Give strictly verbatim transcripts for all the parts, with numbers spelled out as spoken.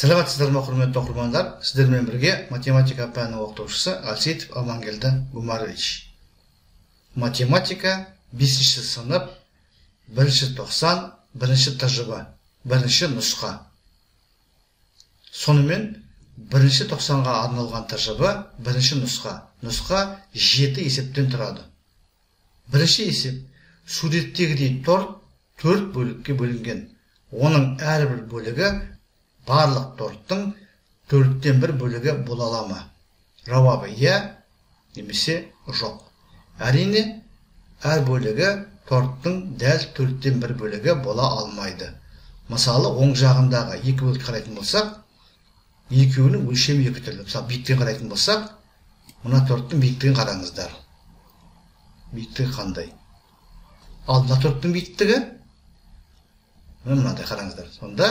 Salavat sizlarga hurmatli o'quvchilar, sizlar bilan birga matematika fani o'qituvchisi Альсейтов Амангельды Гумарович. Matematika beshinchi sinf birinchi to'qson, birinchi tajriba, birinchi nusxa. So'ningmen birinchi to'qson ga arnalgan tajriba, birinchi nusxa. Nusxa yetti hisobdan turadi. Birinchi hisob suratdagidek to'rt bo'lakka bo'lingan. Uning har bir bo'lagi barlıq tortun dörtten bir bölüge bulalama. Ravabı ya, nemisi yok. Әрине, әр bölüge tortun дәл dörtten bir bölüge bola almaydı. Masalı оң жағындағы екі bölüge қарайтын болсақ, екеуінің өлшемі екі түрлі. Мысалы, биіктігін қарайтын болсақ, мына торттың биіктігін қараңыздар. Биіктігі қандай? Ал мына торттың биіктігі, мынандай қараңыздар. Сонда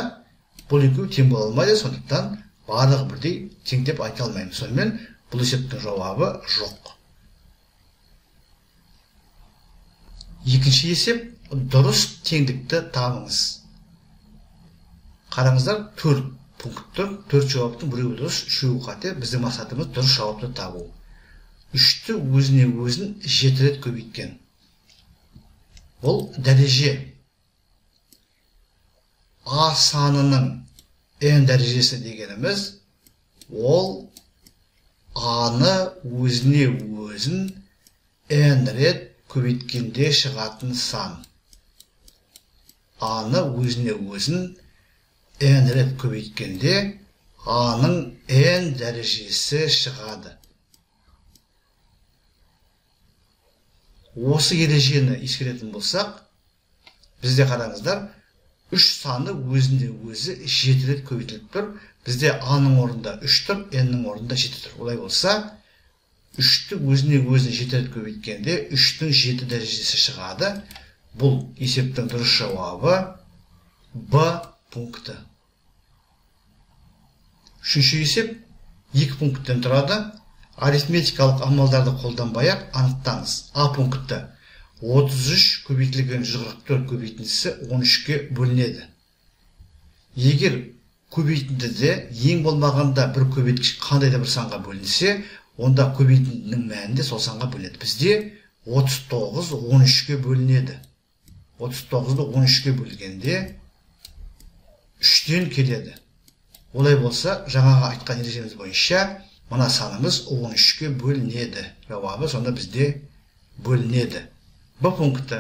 бұл екеуі тең бола алмайды, сондықтан барлығы бірдей тең деп айта алмаймыз. Сонымен бұл есептің жауабы жоқ. Екінші есеп, дұрыс теңдікті табыңыз. Қараңыздар, төрт пункт тұр. төрт жауаптың біреуі дұрыс, үшеуі қате. Біздің мақсатымыз дұрыс жауапты табу. үшті өзіне өзін жеті рет көбейткен. Бұл дәреже. A sanının en derecesi degenimiz ol A'nı özüne özün en ret köbetkende шығатын сан. A'nı özüne özün en ret köbetkende A'nın en derecesi шығады. Осы ережені ескеретін болсақ, бізде қараңыздар, üç sani özünde özü жеті рет көбейтіліп тұр. Бізде A'ның орнында үш тұр, N'нің орнында жеті тұр. Олай болса, үшті өзіне өзіне жеті рет көбейткенде үштің жеті дәрежесі шығады. Бұл есептің дұрыс жауабы B пункті. Үшінші есеп екі пункттен тұрады. Арифметикалық амалдарды қолданбай-ақ анықтаңыз. A пункті. отыз үш көбейтілген жүз қырық төрт көбейтіндісі он үшке бөлінеді. Егер көбейтіндіде ең болмағанда бір көбейткіш қандай да бір санға бөлінсе, онда көбейтіндінің мәнінде сол санға бөлінеді. Бізде отыз тоғыз он үшке бөлінеді. отыз тоғызды он үшке бөлгенде үштен келеді. Олай болса, жаңағы айтқан ережеміз бойынша мына санымыз он үшке бөлінеді. Жауабы сонда бізде бөлінеді. Bu punktta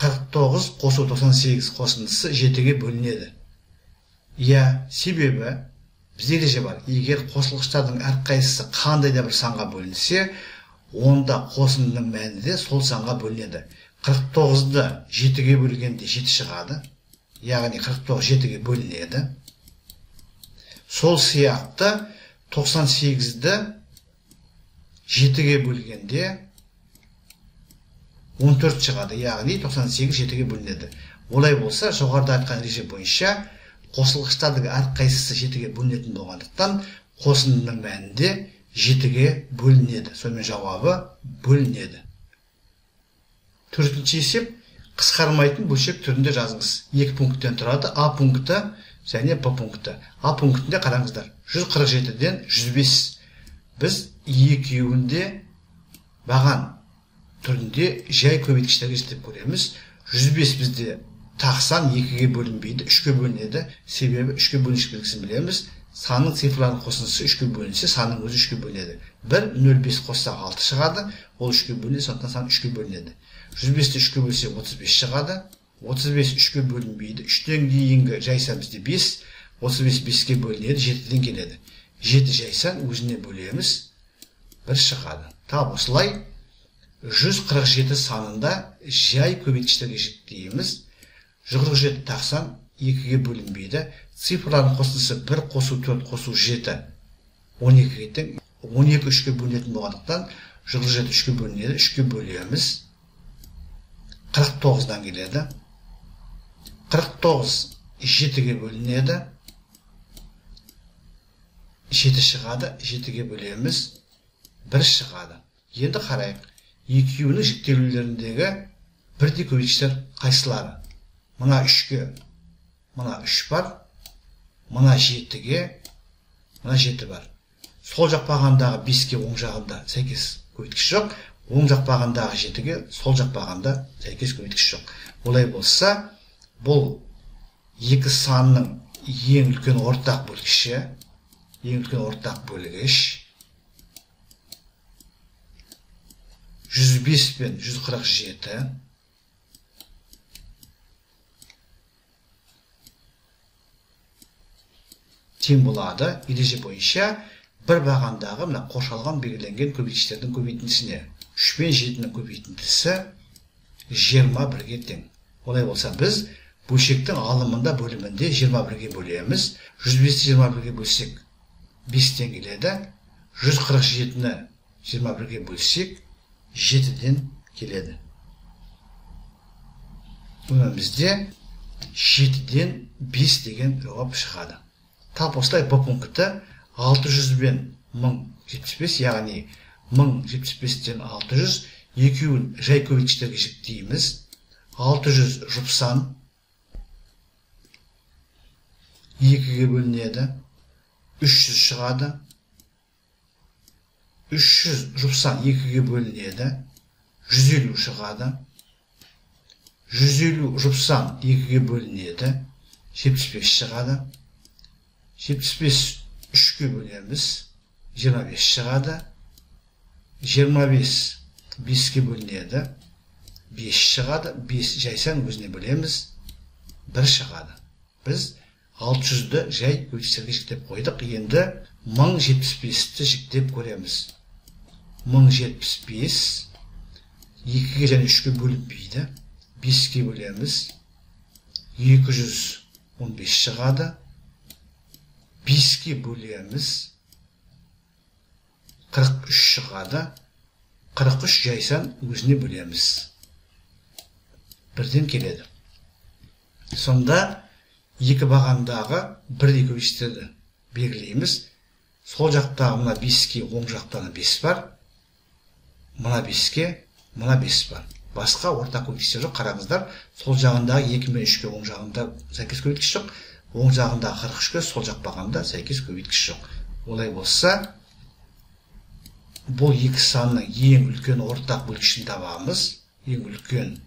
qirq to'qqiz qo'sib to'qson sakkiz qo'sindisi жетіге бөлінеді. Ya sebebi bizde ереже бар. Егер қосылғыштардың әрқайсысы қандай да бір санға бөлінсе, онда қосындының мәні де сол санға бөлінеді. қырық тоғызды жетіге бөлгенде жеті шығады. Яғни қырық тоғыз жетіге бөлінеді. Сол сияқты тоқсан сегізді жетіге бөлгенде он төрт шығады, яғни тоқсан сегіз жетіге бөлінеді. Олай болса, жоғарыда айтқан ереже бойынша қосылғыштардың әрқайсысы жетіге бөлінетін болғандықтан қосындының мәнінде жетіге бөлінеді. Сонымен жауабы бөлінеді. Төртінші есеп қысқармайтын бөлшек түрінде жазыңыз. екі пункттен тұрады. А пункті және Б пункті. А пунктінде қараңыздар. жүз қырық жетіден жүз бес. Біз екеуінде баған түрінде жай көбейткіштерге жетіп көреміз. жүз бес бізде тақсан екіге бөлінбейді, үшке бөлінеді. Себебі үшке бөлініш белгісін білеміз. Санның цифрларын қосындысы үшке бөлінсе, санның өзі үшке бөлінеді. бір нөл бес қосса алты шығады, ол үшке бөлінеді, сондықтан сан үшке бөлінеді. жүз бесті үшке бөлсе отыз бес шығады. отыз бес үшке бөлінбейді. үштен кейінгі жайсан бізде бес, отыз бес беске бөлінеді, жетіден келеді. жеті жайсан өзіне бөлеміз, бір шығады. Тап осылай жүз қырық жеті санында жай көбейткіштерге жіктейміз. жүз қырық жеті тақсан екіге бөлінбейді. Цифрларын қосындысы бір қосу төрт қосу жеті. он екі үшке бөлінетін болғандықтан жүз қырық жеті үшке бөлінеді. үшке бөлеміз. қырық тоғыздан келеді. қырық тоғыз жетіге бөлінеді. жеті шығады. жетіге бөлеміз. бір шығады. Енді қарайық. екеуінің жіктелулеріндегі бірдей көбейткіштер қайсылары? Мына үшке, мына үш бар, мына жетіге, мына жеті бар. Сол жақ бағандағы беске оң жағында сәйкес көбейткіш жоқ. Оң жақ бағандағы жетіге сол жақ бағанда сәйкес көбейткіш жоқ. Олай болса, бұл екі санның ең үлкен ортақ бөлгіші, ең үлкен ортақ бөлгіш жүз бес пен жүз қырық жеті. Тем болады, ереже бойынша бір бағандағы мына қоршалған белгіленген көбейткіштердің көбейтіндісіне үш пен жетінің көбейтіндісі жиырма бірге тең. Олай болса, біз бөлшектің алымында бөлімінде жиырма бірге бөлеміз. жүз бесті жиырма бірге бөлсек бестен келеді. жүз қырық жетіні жиырма бірге бөлсек жетіден келеді. Оның бізде жетіден бес деген жауап шығады. Тап осылай бұл пунктті алты жүзден мың жетпіс бес, яғни мың жетпіс бестен алты жүз, екеуін жай көбейткіштерге жіктейміз. алты жүз жұпсан екіге бөлінеді, үш жүз шығады. үш жүз жұпсан екіге бөлінеді, жүз елу шығады. жүз елу жұпсан екіге бөлінеді, жетпіс бес шығады. жетпіс бес үшке бөлеміз, жиырма бес шығады. жиырма бес беске бөлінеді, бес шығады. бес жайсан өзіне бөлеміз, бір шығады. Біз алты жүзді жай көбейткіштерге жіктеп қойдық. Енді мың жетпіс бесті жіктеп көреміз. мың жетпіс бес екіге және үшке бөлінбейді, беске бөлеміз, екі жүз он бес шығады. беске бөлеміз, қырық үш шығады. қырық үш жайсан өзіне бөлеміз, бірден келеді. Сонда екі бағандағы бірдей көбейткіштерді белгілейміз. Сол жақтағы мына беске оң жақтағы бес бар, мына беске мына бес бар. Басқа орта көбейткіштер жоқ. Қараңыздар, сол жағындағы екі мен үшке оң жағында сәйкес көбейткіш жоқ. Оң жағында қырық үшке, сол жақ бағанда сәйкес көбейткіш жоқ. Олай болса, бұл екі санның ең үлкен ортақ бөлгішін табамыз. Ең үлкен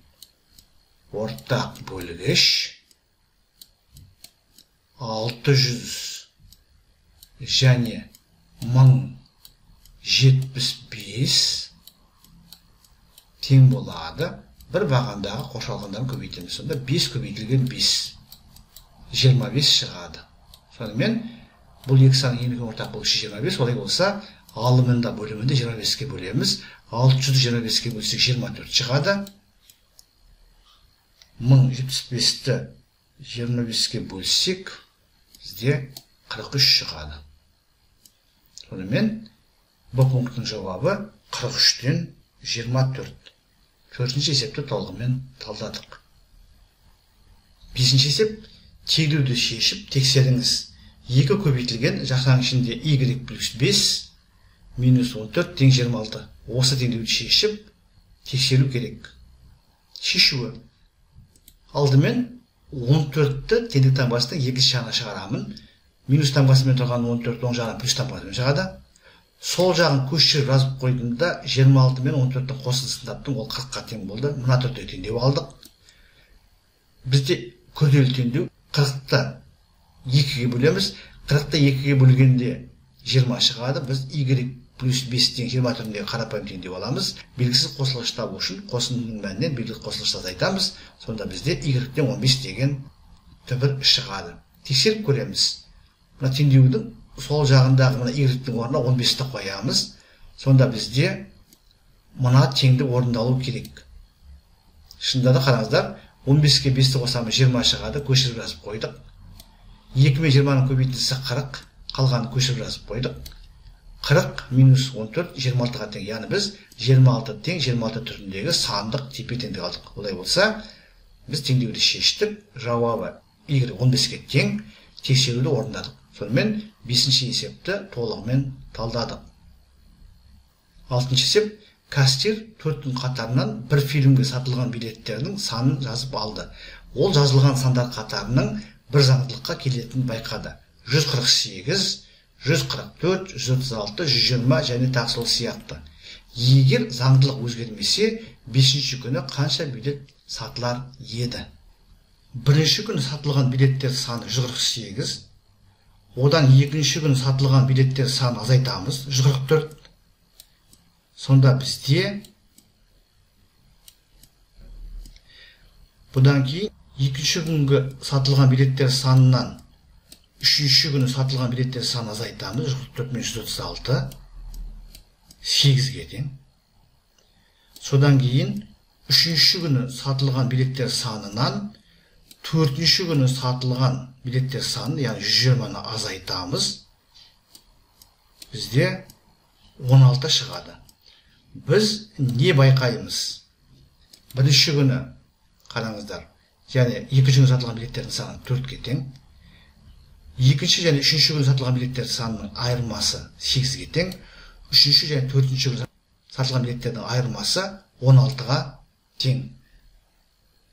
ортақ бөлгіш алты жүз және мың жетпіс бес тең болады. Бір бағандағы қоршалғандарын көбейтеміз. Сонда бес көбейтілген бес. жиырма бес шығады. Сонымен бұл екі санның ең үлкен ортақ бөлгіші жиырма бес. Олай болса, алымында бөлімінде жиырма беске бөлеміз. алты жүзді жиырма беске бөлсек жиырма төрт шығады. мың жетпіс бесті жиырма беске бөлсек бізде қырық үш шығады. Сонымен бұл пунктің жауабы қырық үштен жиырма төрт. төртінші есепті толығымен талдадық. бесінші есеп. Тегілуді шешіп тексеріңіз. екі көбейтілген жақтан ішінде y плюс бес, минус он төрт тең жиырма алты. Осы тегілуді шешіп тексеру керек. Шешуі. Алдымен он төртті теңдік таңбасының екінші жағына шығарамын. Минус таңбасымен тұрған он төрт оң жағына плюс таңбасымен шығады. Сол жағын көшіріп жазып қойдыңда жиырма алты мен он төрттің қосындысын таптым. Ол қырыққа тең болды. Мына төртті теңдеу алдық. Бізде күрделі теңдеу. қырықты екіге бөлеміз. қырықты екіге бөлгенде жиырма шығады. Біз y плюс бестен жиырма түріндегі қарапайым теңдеу аламыз. Белгісіз қосылғыш табу үшін қосындының мәнінен белгілі қосылғышты азайтамыз. Сонда бізде y-ден он бес деген түбір шығады. Тексеріп көреміз. Мына теңдеудің сол жағындағы мына y-ден орнына он бесті қоямыз. Сонда бізде мына теңдік орындалу керек. Шынында да қараңыздар, он беске бесті қосамыз жиырма шығады. Көшіріп жазып қойдық. екі мен жиырманың көбейтіндісі қырық. Қалғанын көшіріп жазып қойдық. қырық минус он төрт жиырма алтыға тең. Яғни біз жиырма алты тең жиырма алты түріндегі сандық тепе теңдік алдық. Олай болса, біз теңдеуді шештік. Жауабы y он беске тең. Тексеруді орындадық. Сонымен бесінші есепті толығымен талдадық. алтыншы есеп. Кассир төрттің қатарынан бір фильмге сатылған билеттердің санын жазып алды. Ол жазылған сандар қатарының бір заңдылыққа келетінін байқады. жүз қырық сегіз, жүз қырық төрт, жүз отыз алты, жүз жиырма және тақсыл сияқты. Егер заңдылық өзгермесе, бесінші күні қанша билет сатылар еді? Бірінші күні сатылған билеттер саны жүз қырық сегіз, одан екінші күні сатылған билеттер саны азайтамыз жүз қырық төрт. Сонда бізде бұдан кейін екінші күнгі сатылған билеттер санынан үшінші күні сатылған билеттер саны азайтамыз жүз қырық төрт мен жүз отыз алты, сегізге тең. Содан кейін үшінші күні сатылған билеттер санынан төртінші күні сатылған билеттер санын, яғни жүз жиырманы азайтамыз. Бізде он алты шығады. Біз не байқаймыз? Бірінші күні, қараңыздар, яғни екінші күні сатылған билеттердің саны төртке тең. Екінші және үшінші күні сатылған билеттер санының айырмасы сегізге тең. Үшінші және төртінші күні сатылған билеттердің айырмасы он алтыға тең.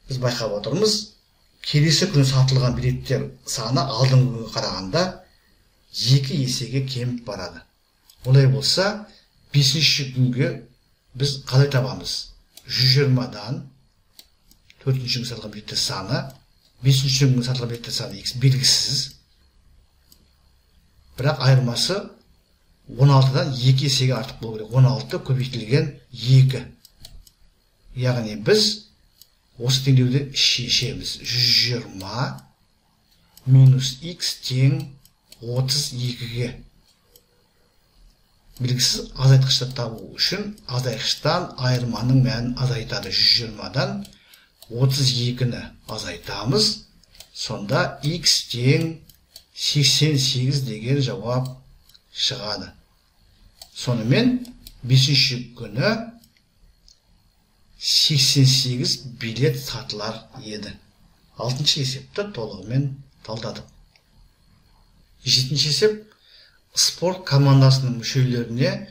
Біз байқап отырмыз, келесі күні сатылған билеттер саны алдыңғы күнге қарағанда екі есеге кеміп барады. Олай болса, бесінші күнге біз қалай табамыз? жүз жиырмадан төртінші күні сатылған билеттер саны, бесінші күні сатылған билеттер саны белгісіз. Бірақ айырмасы он алтыдан екі есеге артық болу керек. он алты көбейтілген екі. Яғни біз осы теңдеуді шешеміз. жүз жиырма минус икс тең отыз екіге. Белгісіз азайтқышты табу үшін азайтқыштан айырманың мәнін азайтады. жүз жиырмадан отыз екіні азайтамыз. Сонда икс тең сексен сегіз деген жауап шығады. Сонымен бесінші күні сексен сегіз билет сатылар еді. алтыншы есепті толығымен талдадық. жетінші есеп, спорт командасының мүшелеріне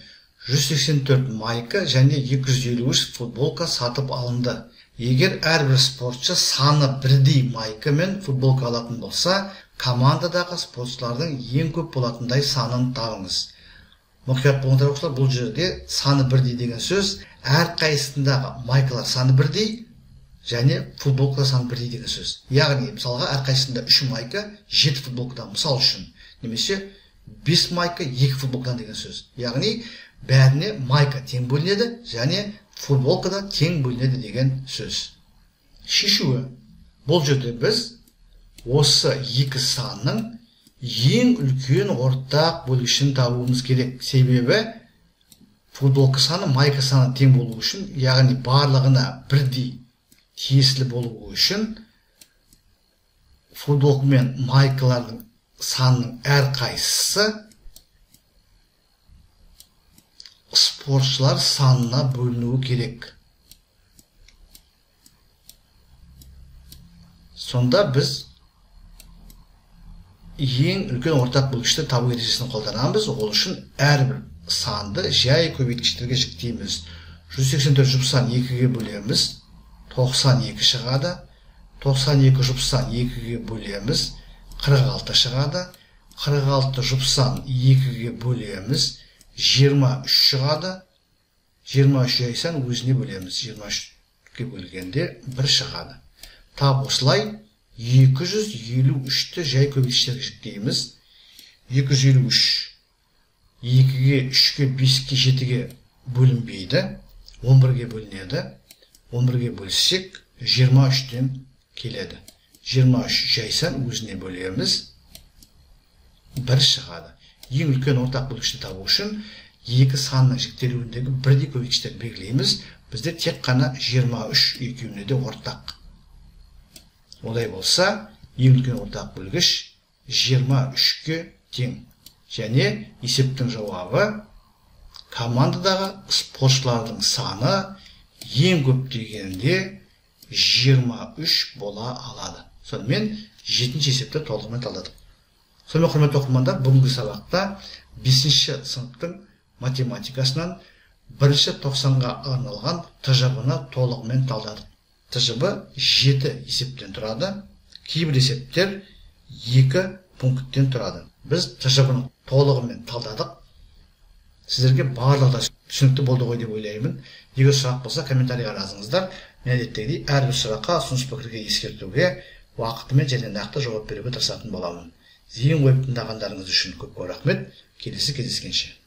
жүз сексен төрт майка және екі жүз елу үш футболка сатып алынды. Егер әрбір спортшы саны бірдей майка мен футболка алатын болса, командадағы спортшылардың ең көп болатындай санын табыңыз. Мұқият болыңдар оқушылар, бұл жерде саны бірдей деген сөз әр қайсысындағы майкалар саны бірдей және футболкалар саны бірдей деген сөз. Яғни, мысалға, әр қайсысында үш майка жеті футболкадан, мысал үшін, немесе бес майка екі футболкадан деген сөз. Яғни, бәріне майка тең бөлінеді және футболкада тең бөлінеді деген сөз. Шешуі. Бұл жерде біз осы екі санның ең үлкен ортақ бөлгішін табуымыз керек. Себебі футболка саны майка саны тең болу үшін, яғни барлығына бірдей тиесілі болу үшін, футболка мен майкалардың санының әр қайсысы спортшылар санына бөлінуі керек. Сонда біз ең үлкен ортақ бөлгішті табу ережесін қолданамыз. Ол үшін әрбір санды жай көбейткіштерге жіктейміз. жүз сексен төрт жұпсан екіге бөлеміз, тоқсан екі шығады. тоқсан екі жұпсан екіге бөлеміз, қырық алты шығады. қырық алты жұпсан екіге бөлеміз, жиырма үш шығады. жиырма үш жайсан өзіне бөлеміз. жиырма үшке бөлгенде бір шығады. Тап осылай екі жүз елу үшті жай көбейткіштерге жіктейміз. екі жүз елу үш екіге, үшке, беске, жетіге бөлінбейді. он бірге бөлінеді. он бірге бөлсек жиырма үштен келеді. жиырма үш жайсан өзіне бөлеміз. бір шығады. Ең үлкен ортақ бөлгішті табу үшін екі санның жіктелуіндегі бірдей көбейткіштерді белгілейміз. Бізде тек қана жиырма үш екеуіне де ортақ. Олай болса, ең үлкен ортақ бөлгіш жиырма үшке тең. Және есептің жауабы, командадағы спортшылардың саны ең көп дегенде жиырма үш бола алады. Сонымен жетінші есепті толығымен талдадық. Сонымен құрметті оқырмандар, бүгінгі сабақта бесінші сыныптың математикасынан бірінші тоқсанға арналған тәжірибені толығымен талдадық. Тәжірибе жеті есептен тұрады. Кейбір есептер екі пункттен тұрады. Біз тәжірибені толығымен талдадық. Сіздерге барлығы да түсінікті болды ғой деп ойлаймын. Егер сұрақ болса, комментарийге жазыңыздар. Мен әдеттегідей, әрбір сұраққа ұсыныс пікірге ескертуге, уақытымен және нақты жауап беруге тырысатын боламын. Зейін қойып тыңдағандарыңыз үшін көп көп рахмет. Келесі кездескенше.